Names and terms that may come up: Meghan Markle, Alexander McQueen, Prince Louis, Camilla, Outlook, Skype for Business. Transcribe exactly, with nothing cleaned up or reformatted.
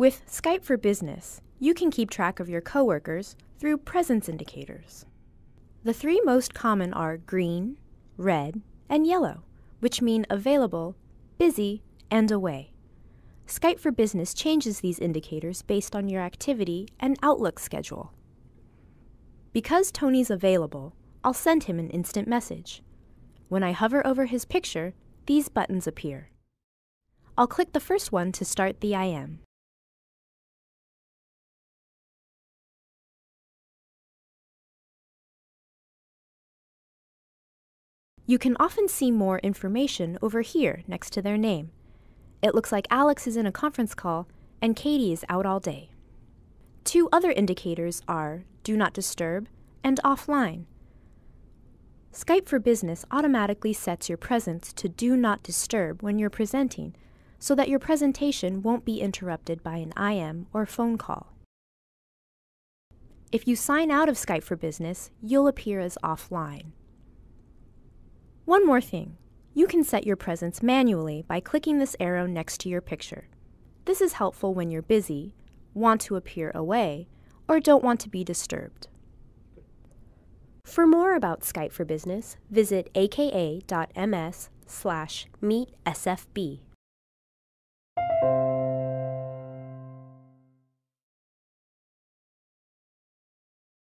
With Skype for Business, you can keep track of your coworkers through presence indicators. The three most common are green, red, and yellow, which mean available, busy, and away. Skype for Business changes these indicators based on your activity and Outlook schedule. Because Tony's available, I'll send him an instant message. When I hover over his picture, these buttons appear. I'll click the first one to start the I M. You can often see more information over here next to their name. It looks like Alex is in a conference call and Katie is out all day. Two other indicators are Do Not Disturb and Offline. Skype for Business automatically sets your presence to Do Not Disturb when you're presenting, so that your presentation won't be interrupted by an I M or phone call. If you sign out of Skype for Business, you'll appear as offline. One more thing, you can set your presence manually by clicking this arrow next to your picture. This is helpful when you're busy, want to appear away, or don't want to be disturbed. For more about Skype for Business, visit a k a dot m s slash meetsfb.